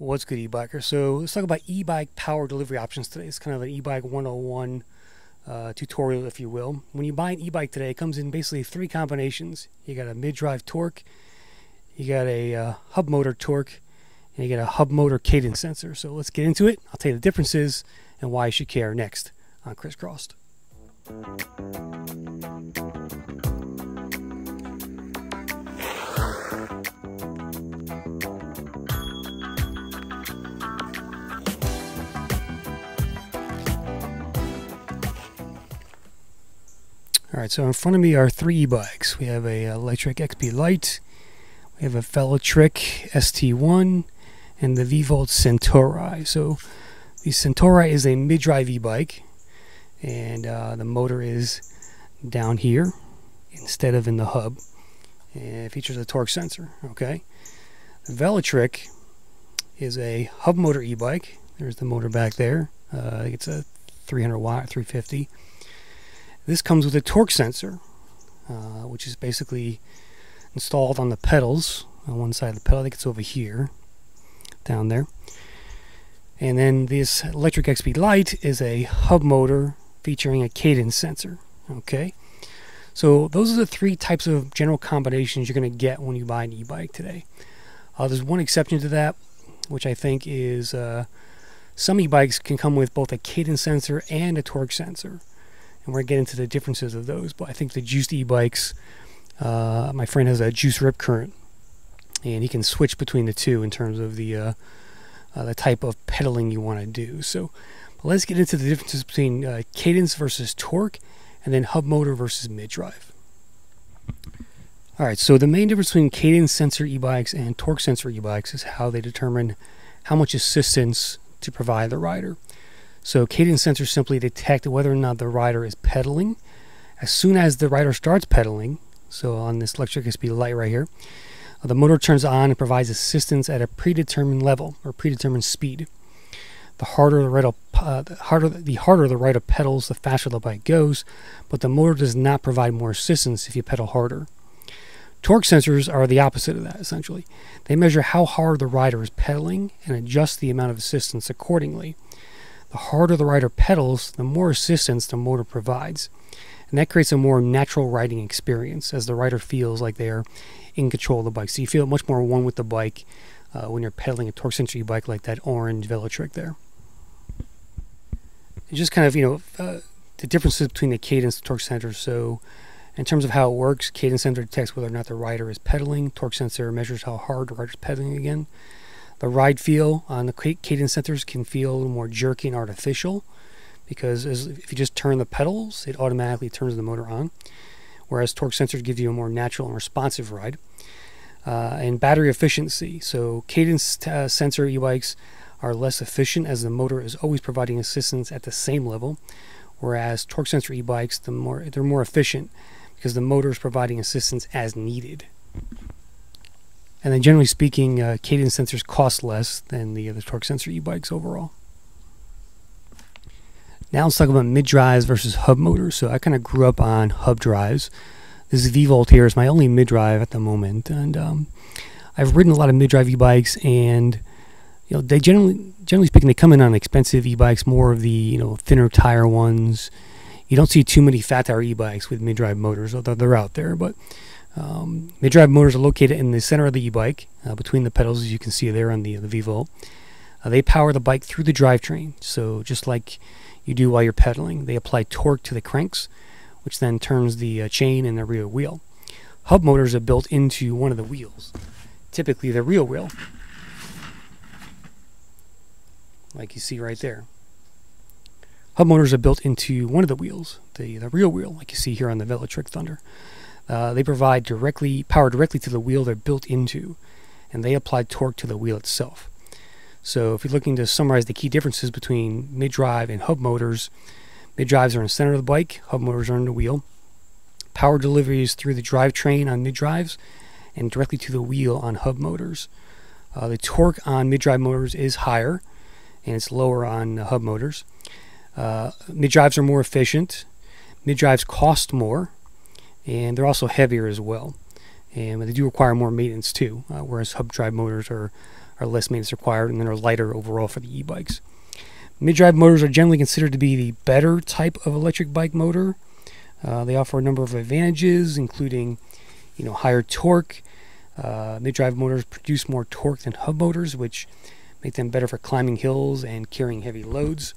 What's good, e-biker? So let's talk about e-bike power delivery options today. It's kind of an e-bike 101 tutorial, if you will. When you buy an e-bike today, it comes in basically three combinations. You got a mid-drive torque, you got a hub motor torque, and you got a hub motor cadence sensor. So let's get into it. I'll tell you the differences and why you should care next on Chris Crossed. Alright, so in front of me are three e-bikes. We have a Lectric XP Lite, we have a Velotric ST1, and the Vvolt Centauri. So the Centauri is a mid-drive e-bike, and the motor is down here instead of in the hub, and it features a torque sensor. Okay, the Velotric is a hub motor e-bike. There's the motor back there. It's a 300 watt, 350. This comes with a torque sensor, which is basically installed on the pedals, on one side of the pedal. I think it's over here, down there. And then this Lectric XP Lite is a hub motor featuring a cadence sensor. Okay, so those are the three types of general combinations you're going to get when you buy an e-bike today. There's one exception to that, which I think is some e-bikes can come with both a cadence sensor and a torque sensor. And we're going to get into the differences of those, but I think the Juiced e-bikes, my friend has a Juiced Rip Current, and he can switch between the two in terms of the type of pedaling you want to do. So let's get into the differences between cadence versus torque, and then hub motor versus mid-drive. Alright, so the main difference between cadence sensor e-bikes and torque sensor e-bikes is how they determine how much assistance to provide the rider. So cadence sensors simply detect whether or not the rider is pedaling. As soon as the rider starts pedaling, so on this Lectric XP Lite right here, the motor turns on and provides assistance at a predetermined level or predetermined speed. The harder the rider pedals, the faster the bike goes, but the motor does not provide more assistance if you pedal harder. Torque sensors are the opposite of that, essentially. They measure how hard the rider is pedaling and adjust the amount of assistance accordingly. The harder the rider pedals, the more assistance the motor provides. And that creates a more natural riding experience as the rider feels like they're in control of the bike. So you feel much more one with the bike when you're pedaling a torque sensor bike like that orange Velotric there. And just kind of, the differences between the cadence and the torque sensor. So in terms of how it works, cadence sensor detects whether or not the rider is pedaling. Torque sensor measures how hard the rider is pedaling again. The ride feel on the cadence sensors can feel a little more jerky and artificial, because if you just turn the pedals, it automatically turns the motor on, whereas torque sensors give you a more natural and responsive ride. And battery efficiency. So cadence sensor e-bikes are less efficient as the motor is always providing assistance at the same level, whereas torque sensor e-bikes, they're more efficient because the motor is providing assistance as needed. And then generally speaking, cadence sensors cost less than the other torque sensor e-bikes overall. Now let's talk about mid-drives versus hub motors. So I kind of grew up on hub drives. This is Vvolt here. It's my only mid-drive at the moment. And I've ridden a lot of mid-drive e-bikes, and they generally speaking, they come in on expensive e-bikes, more of the thinner tire ones. You don't see too many fat tire e-bikes with mid-drive motors, although they're out there. But mid-drive motors are located in the center of the e-bike, between the pedals, as you can see there on the Vvolt. They power the bike through the drivetrain, so just like you do while you're pedaling. They apply torque to the cranks, which then turns the chain and the rear wheel. Hub motors are built into one of the wheels, typically the rear wheel, like you see right there. Hub motors are built into one of the wheels, the rear wheel, like you see here on the Velotric Thunder. They provide power directly to the wheel they're built into, and they apply torque to the wheel itself. So if you're looking to summarize the key differences between mid-drive and hub motors, mid-drives are in the center of the bike, hub motors are in the wheel. Power delivery is through the drivetrain on mid-drives and directly to the wheel on hub motors. The torque on mid-drive motors is higher, and it's lower on hub motors. Mid-drives are more efficient. Mid-drives cost more, and they're also heavier as well, and they do require more maintenance too, whereas hub drive motors are are less maintenance required and are lighter overall for the e-bikes. Mid-drive motors are generally considered to be the better type of electric bike motor. They offer a number of advantages, including, higher torque. Mid-drive motors produce more torque than hub motors, which make them better for climbing hills and carrying heavy loads.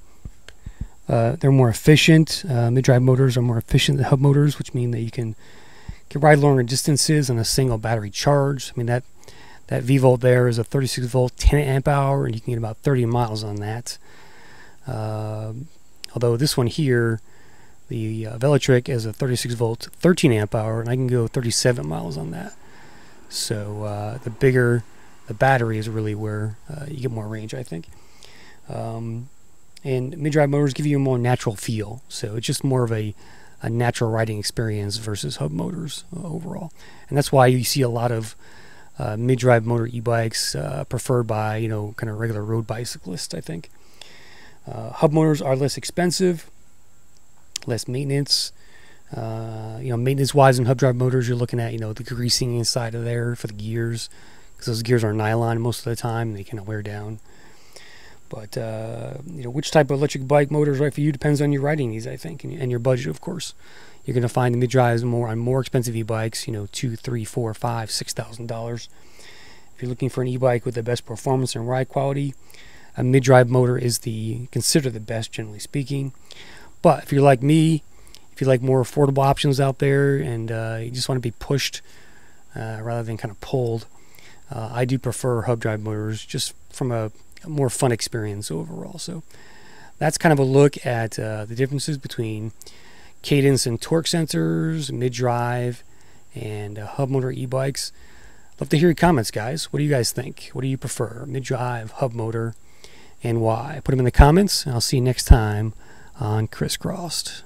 They're more efficient. Mid-drive motors are more efficient than hub motors, which mean that you can ride longer distances on a single battery charge. I mean, that Vvolt there is a 36-volt 10-amp-hour, and you can get about 30 miles on that. Although this one here, the Velotric, is a 36-volt 13-amp-hour, and I can go 37 miles on that. So the bigger the battery is really where you get more range, I think. And mid-drive motors give you a more natural feel, so it's just more of a natural riding experience versus hub motors overall. And that's why you see a lot of mid-drive motor e-bikes preferred by, kind of regular road bicyclists, I think. Hub motors are less expensive, less maintenance. Maintenance-wise in hub drive motors, you're looking at, the greasing inside of there for the gears, because those gears are nylon most of the time, and they kind of wear down. But, which type of electric bike motor is right for you depends on your riding needs, I think, and your budget, of course. You're going to find the mid-drives on more expensive e-bikes, $2,000, $3,000, $4,000, $5,000, $6,000. If you're looking for an e-bike with the best performance and ride quality, a mid-drive motor is considered the best, generally speaking. But if you're like me, if you like more affordable options out there and you just want to be pushed rather than kind of pulled, I do prefer hub drive motors just from a more fun experience overall. So that's kind of a look at the differences between cadence and torque sensors, mid-drive, and hub motor e-bikes. Love to hear your comments, guys. What do you guys think? What do you prefer, mid-drive, hub motor, and why? Put them in the comments, and I'll see you next time on Chris Crossed.